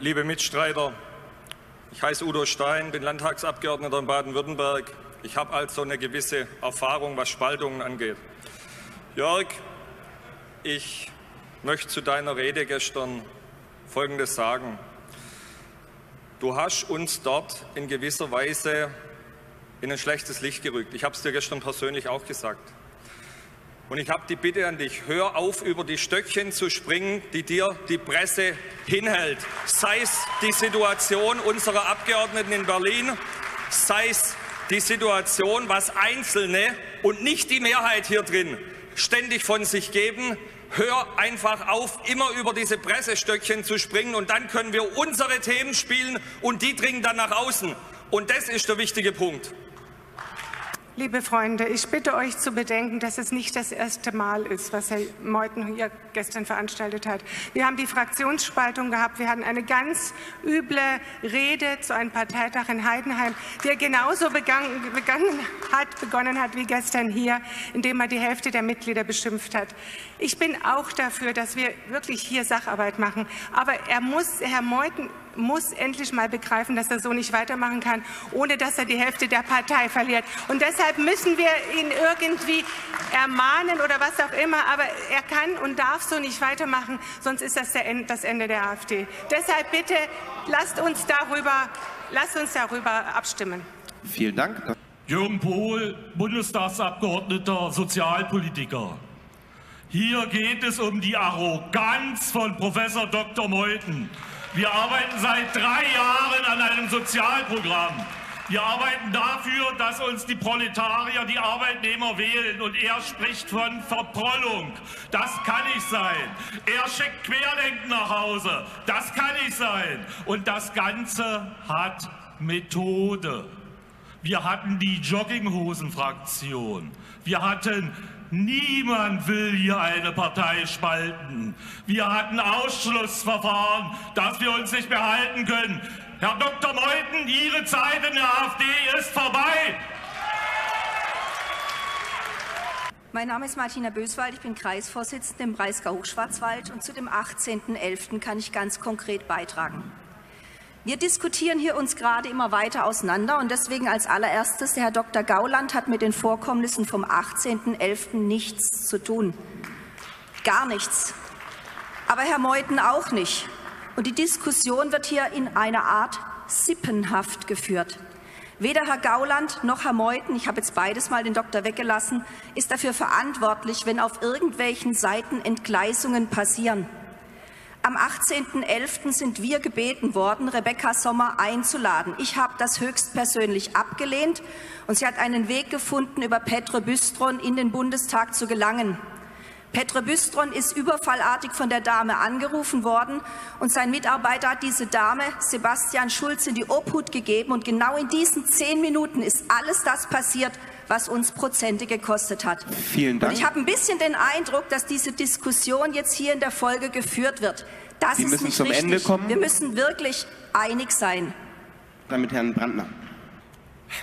liebe Mitstreiter, ich heiße Udo Stein, bin Landtagsabgeordneter in Baden-Württemberg. Ich habe also eine gewisse Erfahrung, was Spaltungen angeht. Jörg, ich möchte zu deiner Rede gestern Folgendes sagen. Du hast uns dort in gewisser Weise in ein schlechtes Licht gerückt. Ich habe es dir gestern persönlich auch gesagt. Und ich habe die Bitte an dich, hör auf, über die Stöckchen zu springen, die dir die Presse hinhält. Sei es die Situation unserer Abgeordneten in Berlin, sei es die Situation, was Einzelne und nicht die Mehrheit hier drin ständig von sich geben. Hör einfach auf, immer über diese Pressestöckchen zu springen, und dann können wir unsere Themen spielen und die dringen dann nach außen. Und das ist der wichtige Punkt. Liebe Freunde, ich bitte euch zu bedenken, dass es nicht das erste Mal ist, was Herr Meuthen hier gestern veranstaltet hat. Wir haben die Fraktionsspaltung gehabt. Wir hatten eine ganz üble Rede zu einem Parteitag in Heidenheim, der genauso begonnen hat wie gestern hier, indem er die Hälfte der Mitglieder beschimpft hat. Ich bin auch dafür, dass wir wirklich hier Sacharbeit machen. Aber Herr Meuthen muss endlich mal begreifen, dass er so nicht weitermachen kann, ohne dass er die Hälfte der Partei verliert. Und deshalb müssen wir ihn irgendwie ermahnen oder was auch immer, aber er kann und darf so nicht weitermachen, sonst ist das das Ende der AfD. Deshalb bitte, lasst uns darüber abstimmen. Vielen Dank. Jürgen Pohl, Bundestagsabgeordneter, Sozialpolitiker. Hier geht es um die Arroganz von Professor Dr. Meuthen. Wir arbeiten seit 3 Jahren an einem Sozialprogramm. Wir arbeiten dafür, dass uns die Proletarier, die Arbeitnehmer wählen. Und er spricht von Verprollung. Das kann nicht sein. Er schickt Querdenken nach Hause. Das kann nicht sein. Und das Ganze hat Methode. Wir hatten die Jogginghosen-Fraktion. Wir hatten... Niemand will hier eine Partei spalten. Wir hatten Ausschlussverfahren, das wir uns nicht mehr halten können. Herr Dr. Meuthen, Ihre Zeit in der AfD ist vorbei. Mein Name ist Martina Böswald, ich bin Kreisvorsitzende im Breisgau-Hochschwarzwald und zu dem 18.11. kann ich ganz konkret beitragen. Wir diskutieren hier uns gerade immer weiter auseinander und deswegen als allererstes, der Herr Dr. Gauland hat mit den Vorkommnissen vom 18.11. nichts zu tun. Gar nichts. Aber Herr Meuthen auch nicht. Und die Diskussion wird hier in einer Art sippenhaft geführt. Weder Herr Gauland noch Herr Meuthen, ich habe jetzt beides mal den Doktor weggelassen, ist dafür verantwortlich, wenn auf irgendwelchen Seiten Entgleisungen passieren. Am 18.11. sind wir gebeten worden, Rebecca Sommer einzuladen. Ich habe das höchstpersönlich abgelehnt und sie hat einen Weg gefunden, über Petr Bystron in den Bundestag zu gelangen. Petr Bystron ist überfallartig von der Dame angerufen worden und sein Mitarbeiter hat diese Dame, Sebastian Schulz, in die Obhut gegeben. Und genau in diesen 10 Minuten ist alles das passiert, was uns Prozente gekostet hat. Vielen Dank. Und ich habe ein bisschen den Eindruck, dass diese Diskussion jetzt hier in der Folge geführt wird. Das ist nicht richtig. Ende kommen. Wir müssen wirklich einig sein. Dann mit Herrn Brandner.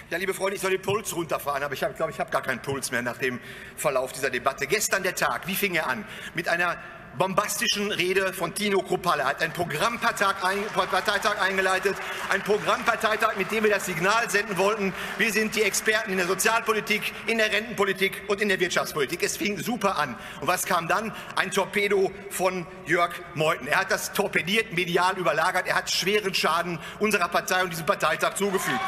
Ja, liebe Freunde, ich soll den Puls runterfahren, aber ich glaube, ich habe gar keinen Puls mehr nach dem Verlauf dieser Debatte. Gestern der Tag, wie fing er an? Mit einer bombastischen Rede von Tino Chrupalla. Er hat einen Programmparteitag eingeleitet, ein Programmparteitag, mit dem wir das Signal senden wollten, wir sind die Experten in der Sozialpolitik, in der Rentenpolitik und in der Wirtschaftspolitik. Es fing super an. Und was kam dann? Ein Torpedo von Jörg Meuthen. Er hat das torpediert, medial überlagert, er hat schweren Schaden unserer Partei und diesem Parteitag zugefügt.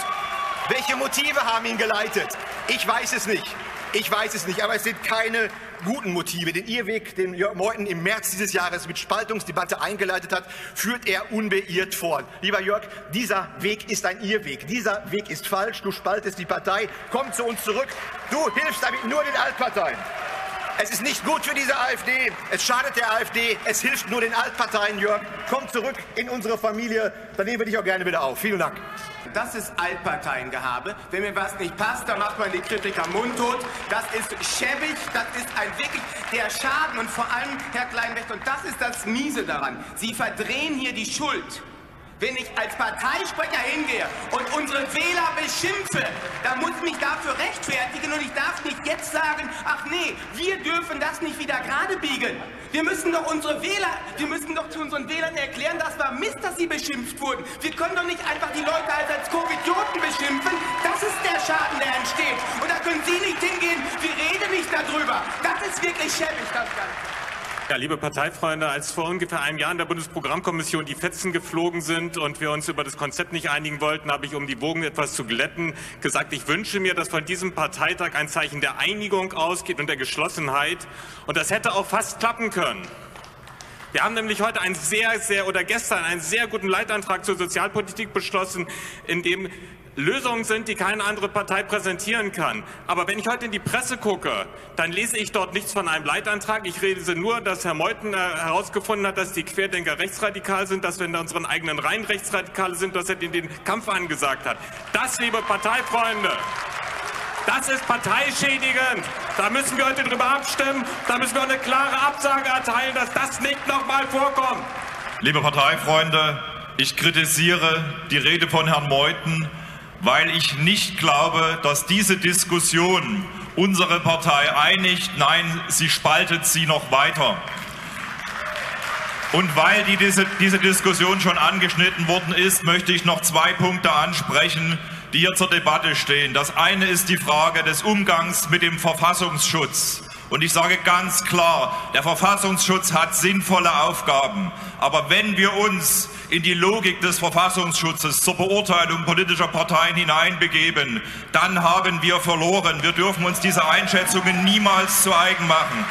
Welche Motive haben ihn geleitet? Ich weiß es nicht. Ich weiß es nicht, aber es sind keine guten Motive. Denn ihr Weg, den Jörg Meuthen im März dieses Jahres mit Spaltungsdebatte eingeleitet hat, führt er unbeirrt fort. Lieber Jörg, dieser Weg ist ein Irrweg. Dieser Weg ist falsch. Du spaltest die Partei. Komm zu uns zurück. Du hilfst damit nur den Altparteien. Es ist nicht gut für diese AfD. Es schadet der AfD. Es hilft nur den Altparteien, Jörg. Komm zurück in unsere Familie. Dann nehmen wir dich auch gerne wieder auf. Vielen Dank. Das ist Altparteiengehabe. Wenn mir was nicht passt, dann macht man die Kritiker mundtot. Das ist schäbig, das ist ein wirklich der Schaden. Und vor allem, Herr Kleinbrecht, und das ist das Miese daran, Sie verdrehen hier die Schuld. Wenn ich als Parteisprecher hingehe und unsere Wähler beschimpfe, dann muss ich mich dafür rechtfertigen und ich darf nicht jetzt sagen, ach nee, wir dürfen das nicht wieder gerade biegen. Wir müssen doch zu unseren Wählern erklären, das war vermisst, dass sie beschimpft wurden. Wir können doch nicht einfach die Leute als Covidioten beschimpfen. Das ist der Schaden, der entsteht. Und da können Sie nicht hingehen. Wir reden nicht darüber. Das ist wirklich schäbig, das Ganze. Ja, liebe Parteifreunde, als vor ungefähr einem Jahr in der Bundesprogrammkommission die Fetzen geflogen sind und wir uns über das Konzept nicht einigen wollten, habe ich, um die Wogen etwas zu glätten, gesagt, ich wünsche mir, dass von diesem Parteitag ein Zeichen der Einigung ausgeht und der Geschlossenheit. Und das hätte auch fast klappen können. Wir haben nämlich heute einen gestern einen sehr guten Leitantrag zur Sozialpolitik beschlossen, in dem Lösungen sind, die keine andere Partei präsentieren kann. Aber wenn ich heute in die Presse gucke, dann lese ich dort nichts von einem Leitantrag. Ich lese nur, dass Herr Meuthen herausgefunden hat, dass die Querdenker rechtsradikal sind, dass wir in unseren eigenen Reihen Rechtsradikale sind, dass er den Kampf angesagt hat. Das, liebe Parteifreunde, das ist parteischädigend. Da müssen wir heute drüber abstimmen. Da müssen wir eine klare Absage erteilen, dass das nicht nochmal vorkommt. Liebe Parteifreunde, ich kritisiere die Rede von Herrn Meuthen, weil ich nicht glaube, dass diese Diskussion unsere Partei einigt. Nein, sie spaltet sie noch weiter. Und weil diese Diskussion schon angeschnitten worden ist, möchte ich noch zwei Punkte ansprechen, die hier zur Debatte stehen. Das eine ist die Frage des Umgangs mit dem Verfassungsschutz. Und ich sage ganz klar, der Verfassungsschutz hat sinnvolle Aufgaben. Aber wenn wir uns in die Logik des Verfassungsschutzes zur Beurteilung politischer Parteien hineinbegeben, dann haben wir verloren. Wir dürfen uns diese Einschätzungen niemals zu eigen machen.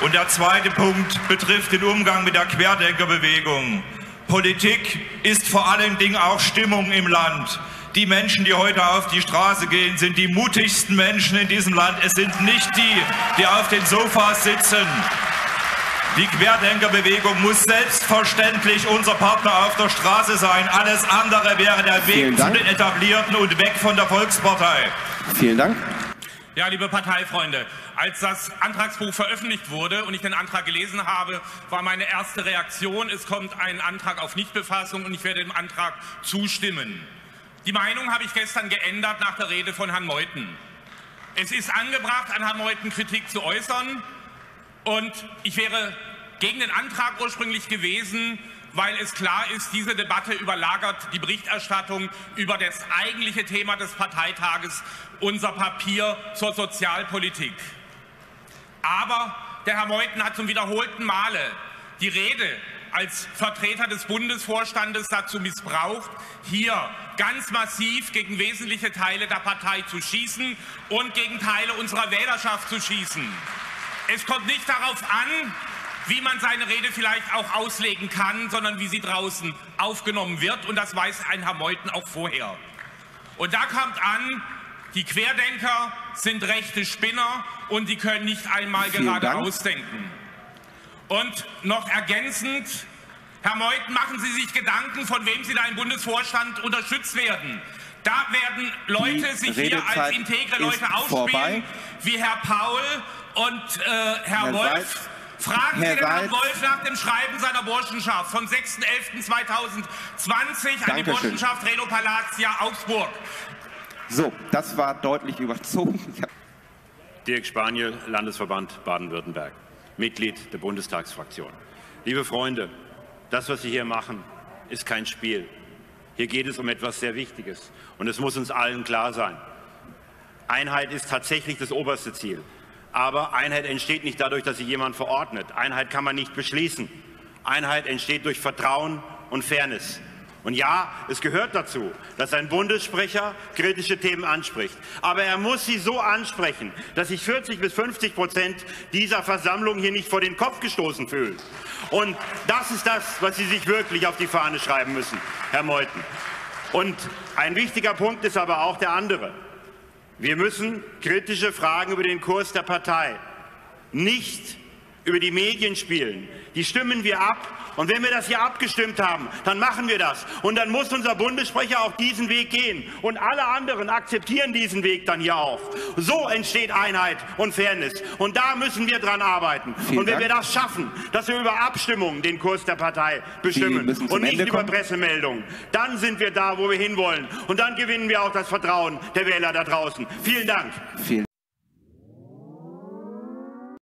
Und der zweite Punkt betrifft den Umgang mit der Querdenkerbewegung. Politik ist vor allen Dingen auch Stimmung im Land. Die Menschen, die heute auf die Straße gehen, sind die mutigsten Menschen in diesem Land. Es sind nicht die, die auf den Sofas sitzen. Die Querdenkerbewegung muss selbstverständlich unser Partner auf der Straße sein. Alles andere wäre der Weg zu den Etablierten und weg von der Volkspartei. Vielen Dank. Ja, liebe Parteifreunde, als das Antragsbuch veröffentlicht wurde und ich den Antrag gelesen habe, war meine erste Reaktion, es kommt ein Antrag auf Nichtbefassung und ich werde dem Antrag zustimmen. Die Meinung habe ich gestern geändert nach der Rede von Herrn Meuthen. Es ist angebracht, an Herrn Meuthen Kritik zu äußern. Und ich wäre gegen den Antrag ursprünglich gewesen, weil es klar ist, diese Debatte überlagert die Berichterstattung über das eigentliche Thema des Parteitages, unser Papier zur Sozialpolitik. Aber der Herr Meuthen hat zum wiederholten Male die Rede als Vertreter des Bundesvorstandes dazu missbraucht, hier ganz massiv gegen wesentliche Teile der Partei zu schießen und gegen Teile unserer Wählerschaft zu schießen. Es kommt nicht darauf an, wie man seine Rede vielleicht auch auslegen kann, sondern wie sie draußen aufgenommen wird. Und das weiß ein Herr Meuthen auch vorher. Und da kommt an, die Querdenker sind rechte Spinner und die können nicht einmal geradeaus denken. Und noch ergänzend, Herr Meuthen, machen Sie sich Gedanken, von wem Sie da im Bundesvorstand unterstützt werden. Da werden Leute sich hier als integre Leute ausspielen, wie Herr Paul und Herr Wolf. Fragen Sie den Herrn Wolf nach dem Schreiben seiner Burschenschaft vom 6.11.2020 an die Burschenschaft Reno Palatia Augsburg. So, das war deutlich überzogen. Dirk Spanier, Landesverband Baden-Württemberg, Mitglied der Bundestagsfraktion. Liebe Freunde, das, was Sie hier machen, ist kein Spiel. Hier geht es um etwas sehr Wichtiges und es muss uns allen klar sein. Einheit ist tatsächlich das oberste Ziel. Aber Einheit entsteht nicht dadurch, dass sich jemand verordnet. Einheit kann man nicht beschließen. Einheit entsteht durch Vertrauen und Fairness. Und ja, es gehört dazu, dass ein Bundessprecher kritische Themen anspricht. Aber er muss sie so ansprechen, dass sich 40 bis 50% dieser Versammlung hier nicht vor den Kopf gestoßen fühlen. Und das ist das, was Sie sich wirklich auf die Fahne schreiben müssen, Herr Meuthen. Und ein wichtiger Punkt ist aber auch der andere. Wir müssen kritische Fragen über den Kurs der Partei nicht über die Medien spielen. Die stimmen wir ab. Und wenn wir das hier abgestimmt haben, dann machen wir das. Und dann muss unser Bundessprecher auch diesen Weg gehen. Und alle anderen akzeptieren diesen Weg dann hier auch. So entsteht Einheit und Fairness. Und da müssen wir dran arbeiten. Und wenn wir das schaffen, dass wir über Abstimmungen den Kurs der Partei bestimmen und nicht über Pressemeldungen, dann sind wir da, wo wir hinwollen. Und dann gewinnen wir auch das Vertrauen der Wähler da draußen. Vielen Dank.